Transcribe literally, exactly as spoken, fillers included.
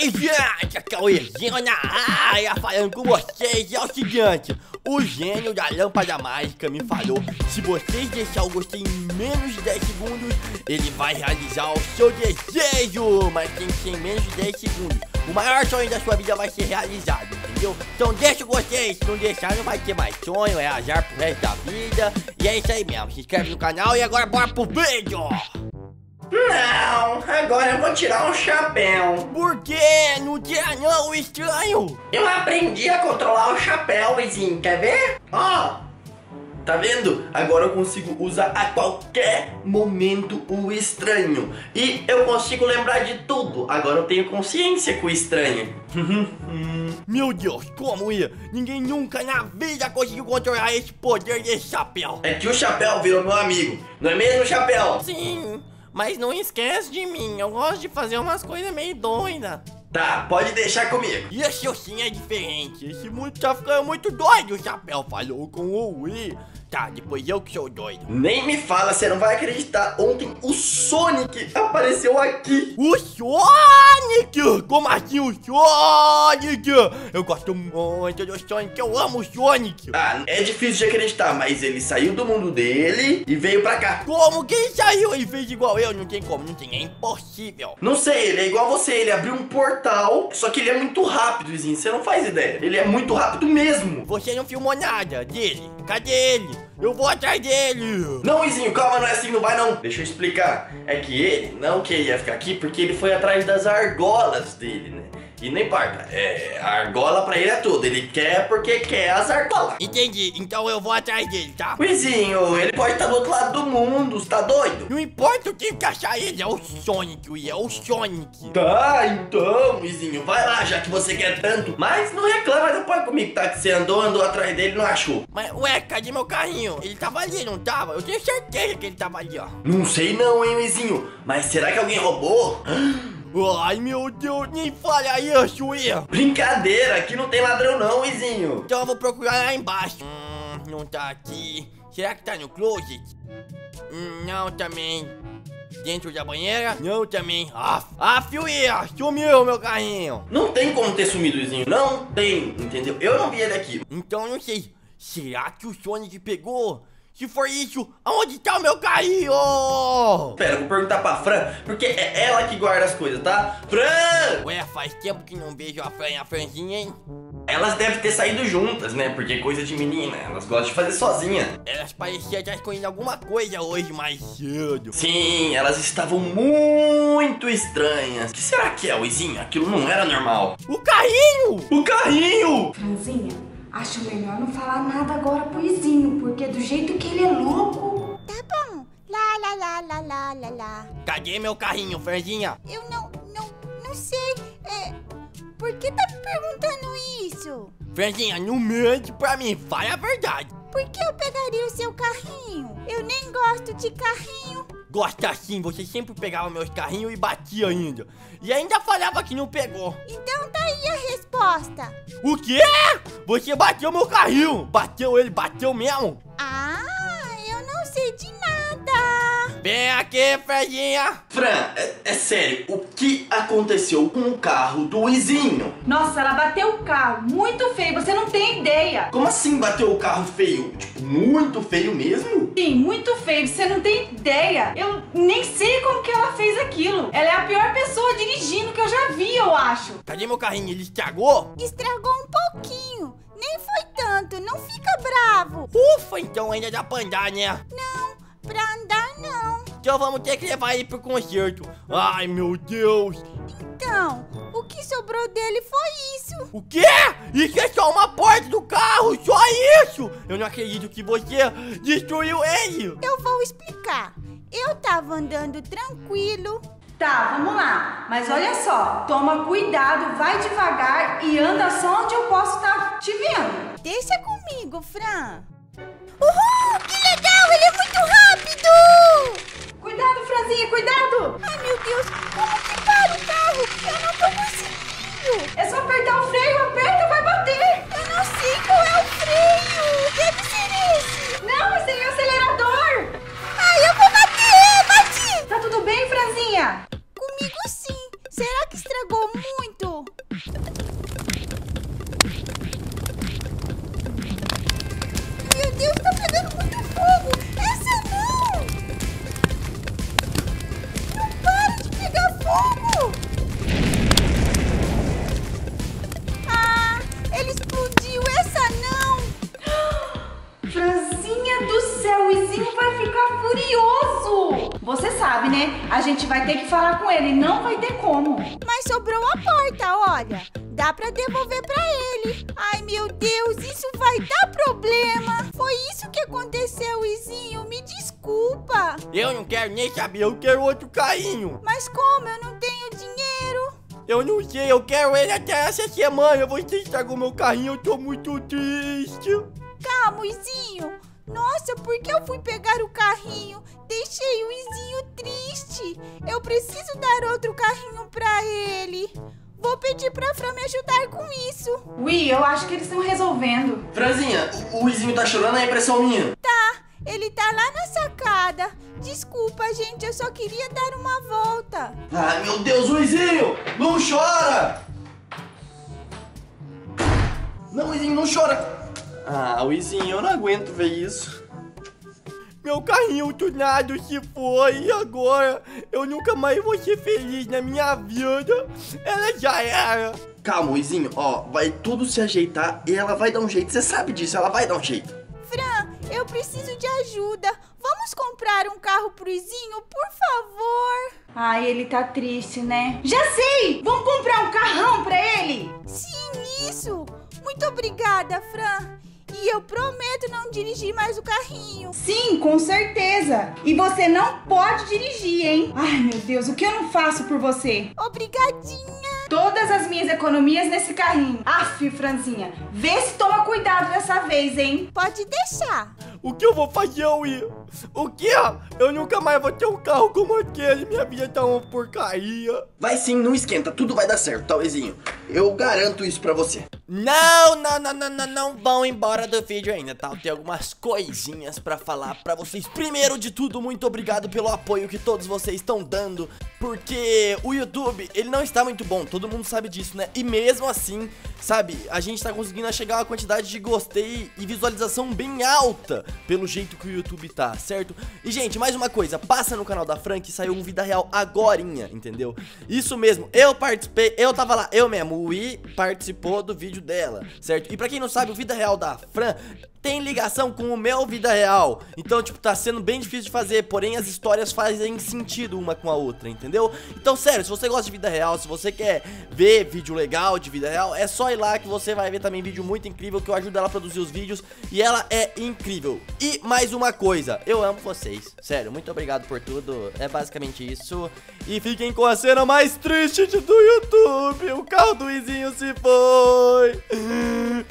aí, gente, aqui é o Wiizinho na área falando com vocês. E é o seguinte, o gênio da lâmpada mágica me falou: se vocês deixarem o gostei em menos de dez segundos, ele vai realizar o seu desejo. Mas tem que ser em menos de dez segundos. O maior sonho da sua vida vai ser realizado, entendeu? Então deixa o gostei, se não deixar não vai ter mais sonho, é azar pro resto da vida. E é isso aí mesmo, se inscreve no canal e agora bora pro vídeo. Não, agora eu vou tirar um chapéu. Por que? Não tira não, estranho. Eu aprendi a controlar o chapéu, Wiizinho, quer ver? Ó, oh, tá vendo? Agora eu consigo usar a qualquer momento o estranho. E eu consigo lembrar de tudo. Agora eu tenho consciência com o estranho. Meu Deus, como ia? Ninguém nunca na vida conseguiu controlar esse poder desse chapéu. É que o chapéu virou meu amigo, não é mesmo, chapéu? Sim. Mas não esquece de mim, eu gosto de fazer umas coisas meio doidas. Tá, pode deixar comigo. E esse ursinho é diferente, esse mundo tá ficando muito doido, o chapéu falou com o Wii. Tá, depois eu que sou doido. Nem me fala, você não vai acreditar. Ontem o Sonic apareceu aqui. O Sonic? Como assim o Sonic? Eu gosto muito do Sonic, eu amo o Sonic. Ah, é difícil de acreditar, mas ele saiu do mundo dele e veio pra cá. Como que ele saiu e fez igual eu? Não tem como, não tem, é impossível. Não sei, ele é igual você, ele abriu um portal. Só que ele é muito rápido, Wiizinho, você não faz ideia. Ele é muito rápido mesmo. Você não filmou nada dele, cadê ele? Eu vou atrás dele. Não, Wiizinho, calma, não é assim, não vai não. Deixa eu explicar. É que ele não queria ficar aqui porque ele foi atrás das argolas dele, né? E não importa, é, a argola pra ele é tudo. Ele quer porque quer as argolas. Entendi, então eu vou atrás dele, tá? Wiizinho, ele pode estar do outro lado do mundo, tá doido? Não importa o que achar ele, é o Sonic, Wii, é o Sonic. Tá, então, Wiizinho, vai lá, já que você quer tanto. Mas não reclama depois comigo, tá? Que você andou, andou atrás dele e não achou. Mas, ué, cadê meu carrinho? Ele tava ali, não tava? Eu tenho certeza que ele tava ali, ó. Não sei não, hein, Wiizinho. Mas será que alguém roubou? Ai, meu Deus, nem falha isso, Wii. Brincadeira, aqui não tem ladrão não, Wiizinho. Então eu vou procurar lá embaixo. Hum, não tá aqui. Será que tá no closet? Hum, não, também. Dentro da banheira? Não, também. Ah, ah, Wii, sumiu meu carrinho. Não tem como ter sumido, Wiizinho, não tem, entendeu? Eu não vi ele aqui. Então não sei, será que o Sonic pegou? Se for isso, aonde tá o meu carrinho? Pera, vou perguntar pra Fran, porque é ela que guarda as coisas, tá? Fran! Ué, faz tempo que não beijo a Fran e a Franzinha, hein? Elas devem ter saído juntas, né? Porque coisa de menina, elas gostam de fazer sozinha. Elas pareciam estar escondendo alguma coisa hoje mais cedo. Sim, elas estavam muito estranhas. O que será que é, Wiizinho? Aquilo não era normal. O carrinho! O carrinho! Franzinha, acho melhor não falar nada agora pro Wiizinho, porque do jeito que ele é louco... Tá bom. Lá, lá, lá, lá, lá, lá, lá. Cadê meu carrinho, Franzinha? Eu não, não, não sei. É, por que tá me perguntando isso? Franzinha, não mente pra mim. Fala a verdade. Por que eu pegaria o seu carrinho? Eu nem gosto de carrinho. Gosta sim, você sempre pegava meus carrinhos e batia ainda. E ainda falava que não pegou. Então tá aí a resposta. O quê? Você bateu meu carrinho. Bateu ele, bateu mesmo. Ah, eu não sei de nada. Vem aqui, Franzinha. Fran, é, é sério, o que aconteceu com o carro do Wiizinho? Nossa, ela bateu o carro, muito feio, você não tem ideia. Como assim bateu o carro feio? Tipo, muito feio mesmo? Sim, muito feio, você não tem ideia. Eu nem sei como que ela fez aquilo. Ela é a pior pessoa dirigindo que eu já vi, eu acho. Cadê meu carrinho? Ele estragou? Estragou um pouquinho, nem foi tanto, não fica bravo. Ufa, então ainda dá pra andar, né? Não, pra andar não. Então vamos ter que levar ele pro concerto. Ai, meu Deus. Então, o que sobrou dele foi isso. O quê? Isso é só uma porta do carro, só isso. Eu não acredito que você destruiu ele. Eu vou explicar. Eu tava andando tranquilo. Tá, vamos lá. Mas olha só, toma cuidado, vai devagar e anda só onde eu posso estar te vendo. Deixa comigo, Fran. Uhul, que legal, ele é muito rápido. Cuidado, Franzinha, cuidado! Ai, meu Deus, como que para o carro? Eu não tô conseguindo! É só apertar o freio, aperta, vai bater! Eu não sei qual é o freio! Deve ser esse! Não, esse é o acelerador! Ai, eu vou bater! Bati! Tá tudo bem, Franzinha? Comigo sim! Será que estragou muito? né? A gente vai ter que falar com ele, não vai ter como. Mas sobrou a porta, olha. Dá pra devolver pra ele. Ai, meu Deus, isso vai dar problema. Foi isso que aconteceu, Wiizinho. Me desculpa. Eu não quero nem saber, eu quero outro carrinho. Mas como? Eu não tenho dinheiro. Eu não sei, eu quero ele até essa semana. Você estragou meu carrinho, eu tô muito triste. Calma, Wiizinho. Nossa, por que eu fui pegar o carrinho? Deixei o Wiizinho triste. Eu preciso dar outro carrinho pra ele. Vou pedir pra Fran me ajudar com isso. Ui, eu acho que eles estão resolvendo. Franzinha, o Wiizinho tá chorando, é impressão minha. Tá, ele tá lá na sacada. Desculpa, gente, eu só queria dar uma volta. Ai, meu Deus, Wiizinho, não chora! Não, Wiizinho, não chora! Ah, Wiizinho, eu não aguento ver isso. Meu carrinho tunado se foi e agora eu nunca mais vou ser feliz na minha vida. Ela já era. Calma, Wiizinho, ó, vai tudo se ajeitar e ela vai dar um jeito. Você sabe disso, ela vai dar um jeito. Fran, eu preciso de ajuda. Vamos comprar um carro pro Wiizinho, por favor. Ai, ele tá triste, né? Já sei! Vamos comprar um carrão pra ele? Sim, isso! Muito obrigada, Fran. E eu prometo não dirigir mais o carrinho. Sim, com certeza. E você não pode dirigir, hein? Ai, meu Deus, o que eu não faço por você? Obrigadinha. Todas as minhas economias nesse carrinho. Aff, Franzinha, vê se toma cuidado dessa vez, hein? Pode deixar. O que eu vou fazer, Wii? O que? Eu nunca mais vou ter um carro como aquele. Minha vida tá uma porcaria. Vai sim, não esquenta. Tudo vai dar certo, talvezinho. Eu garanto isso pra você. Não, não, não, não, não, não vão embora do vídeo ainda, tá? Eu tenho algumas coisinhas pra falar pra vocês. Primeiro de tudo, muito obrigado pelo apoio que todos vocês estão dando, porque o YouTube, ele não está muito bom. Todo mundo sabe disso, né? E mesmo assim, sabe, a gente tá conseguindo chegar a uma quantidade de gostei e visualização bem alta, pelo jeito que o YouTube tá, certo? E, gente, mais uma coisa, passa no canal da Fran que saiu um Vida Real agorinha, entendeu? Isso mesmo, eu participei, eu tava lá, eu mesmo, o Wii participou do vídeo dela, certo? E pra quem não sabe, o Vida Real da Fran tem ligação com o meu Vida Real. Então, tipo, tá sendo bem difícil de fazer, porém as histórias fazem sentido uma com a outra, entendeu? Então, sério, se você gosta de Vida Real, se você quer ver vídeo legal de Vida Real, é só ir lá que você vai ver também vídeo muito incrível, que eu ajudo ela a produzir os vídeos e ela é incrível. E mais uma coisa, eu amo vocês, sério, muito obrigado por tudo, é basicamente isso. E fiquem com a cena mais triste do YouTube, o carro do Wiizinho se foi.